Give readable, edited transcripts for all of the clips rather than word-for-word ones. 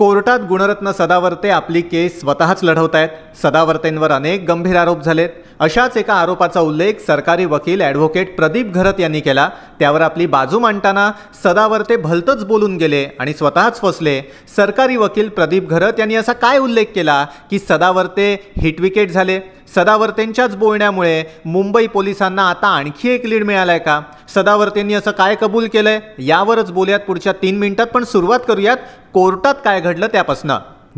कोर्टात गुणरत्न सदावर्ते आपली केस स्वतःच लढवत आहेत। सदावर्तेंवर अनेक गंभीर आरोप झालेत। अशाच एका आरोपाचा उल्लेख सरकारी वकील ॲडव्होकेट प्रदीप घरत यांनी केला। त्यावर आपली बाजू मांडताना सदावर्ते भलतच बोलून गेले आणि स्वतःच फसले। सरकारी वकील प्रदीप घरत यांनी असा काय उल्लेख केला की सदावर्ते हिटविकेट झाले? सदावर्तेंच्याच बोलण्यामुळे मुंबई पोलिसांना आता आणखी एक लीड मिळालाय का? सदावर्तेंनी असं काय कबूल केलंय यावरच बोलूयात पुढच्या 3 मिनिटात, पण सुरुवात करूयात कोर्टात काय घडलं त्यापासून।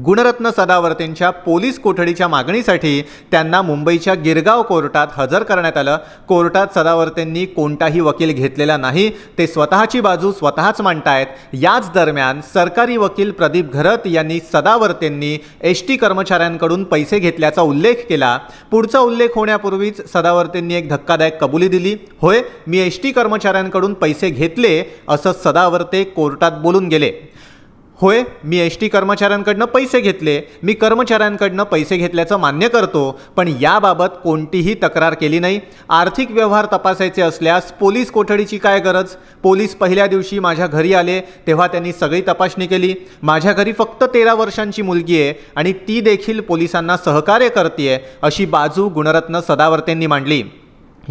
गुणरत्न सदावर्तेंच्या पोलीस कोठडीच्या मागणीसाठी त्यांना मुंबईच्या गिरगाव कोर्टात हजर करण्यात आलं। कोर्टात सदावर्तेंनी कोणताही वकील घेतलेला नाही, ते स्वतःची बाजू स्वतःच मांडतायत। याच दरम्यान सरकारी वकील प्रदीप घरत यांनी सदावर्तेंनी ST कर्मचाऱ्यांकडून पैसे घेतल्याचा उल्लेख केला। पुढचा उल्लेख होण्यापूर्वीच सदावर्तेंनी एक धक्कादायक कबुली दिली। होय, मी ST कर्मचाऱ्यांकडून पैसे घेतले असं सदावर्ते कोर्टात बोलून गेले। होय, मी ST कर्मचाऱ्यांकडून पैसे घेतले, मी कर्मचाऱ्यांकडून पैसे घेतल्याचं मान्य करतो, पण याबाबत कोणतीही तक्रार केली नाही। आर्थिक व्यवहार तपासायचे असल्यास पोलीस कोठडीची काय गरज? पोलीस पहिल्या दिवशी माझ्या घरी आले तेव्हा त्यांनी सगळी तपासणी केली। माझ्या घरी फक्त 13 वर्षांची मुलगी आहे आणि ती देखील पोलिसांना सहकार्य करतेय, अशी बाजू गुणरत्न सदावर्तेंनी मांडली।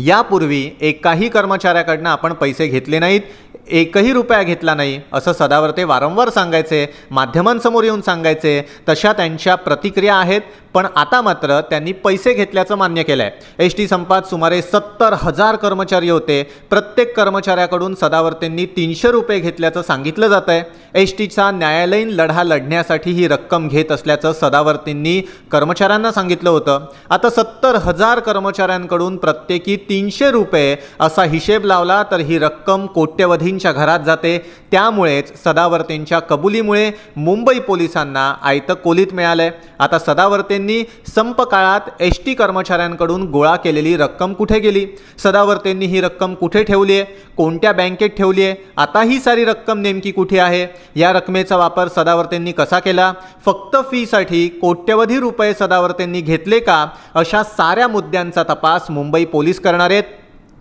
यापूर्वी एकाही कर्मचाऱ्याकडून आपण पैसे घेतले नाहीत, एकही रुपया घेतला नाही असं सदावर्ते वारंवार सांगायचे, माध्यमांसमोर येऊन सांगायचे। तशा त्यांच्या प्रतिक्रिया आहेत, पण आता मात्र त्यांनी पैसे घेतल्याचं मान्य केलं आहे। ST संपात सुमारे 70,000 कर्मचारी होते। प्रत्येक कर्मचाऱ्याकडून सदावर्तेंनी 300 रुपये घेतल्याचं सांगितलं जात आहे। STचा न्यायालयीन लढा लढण्यासाठी ही रक्कम घेत असल्याचं सदावर्तेंनी कर्मचाऱ्यांना सांगितलं होतं। आता 70,000 कर्मचाऱ्यांकडून प्रत्येकी 300 रुपये असा हिशेब लावला तर ही रक्कम कोट्यवधींच्या घरात जाते। त्यामुळेच सदावर्तेंच्या कबुलीमुळे मुंबई पोलिसांना आयतं कोलीत मिळालं आहे। आता सदावर्ते संप काळात ST कर्मचाऱ्यांकडून गोळा केलेली रक्कम कुठे गेली? सदावर्तेंनी ही रक्कम कुठे ठेवली आहे? कोणत्या बँकेत ठेवली आहे? आता ही सारी रक्कम नेमकी कुठे आहे? या रकमेचा वापर सदावर्तेंनी कसा केला? फक्त फीसाठी कोट्यवधी रुपये सदावर्तेंनी घेतले का? अशा साऱ्या मुद्द्यांचा तपास मुंबई पोलीस करणार आहेत।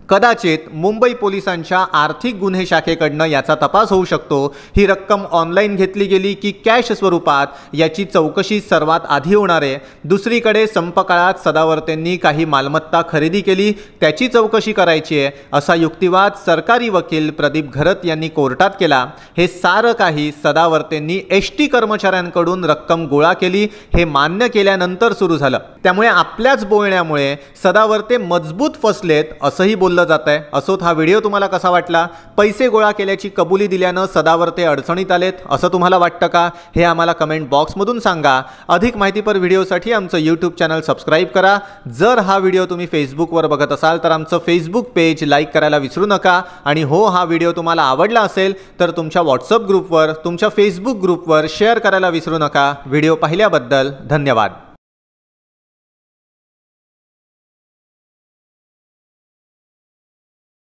कदाचित मुंबई पोलिसांच्या आर्थिक गुन्हे शाखेकडनं याचा तपास होऊ शकतो। ही रक्कम ऑनलाईन घेतली गेली की कॅश स्वरूपात याची चौकशी सर्वात आधी होणार आहे। दुसरीकडे संपकाळात सदावर्तेंनी काही मालमत्ता खरेदी केली, त्याची चौकशी करायची आहे असा युक्तिवाद सरकारी वकील प्रदीप घरत यांनी कोर्टात केला। हे सारं काही सदावर्तेंनी ST कर्मचाऱ्यांकडून रक्कम गोळा केली हे मान्य केल्यानंतर सुरू झालं। त्यामुळे आपल्याच बोलण्यामुळे सदावर्ते मजबूत फसलेत असंही बोललं जात आहे। असोत, हा व्हिडिओ तुम्हाला कसा वाटला? पैसे गोळा केल्याची कबुली दिल्यानं सदावर्ते अडचणीत आलेत असं तुम्हाला वाटतं का? हे आम्हाला कमेंट बॉक्समधून सांगा। अधिक माहितीपर व्हिडिओसाठी आमचं YouTube चॅनल सबस्क्राईब करा। जर हा व्हिडिओ तुम्ही फेसबुकवर बघत असाल तर आमचं फेसबुक पेज लाईक करायला विसरू नका। आणि हो, हा व्हिडिओ तुम्हाला आवडला असेल तर तुमच्या व्हॉट्सअप ग्रुपवर, तुमच्या फेसबुक ग्रुपवर शेअर करायला विसरू नका। व्हिडिओ पाहिल्याबद्दल धन्यवाद।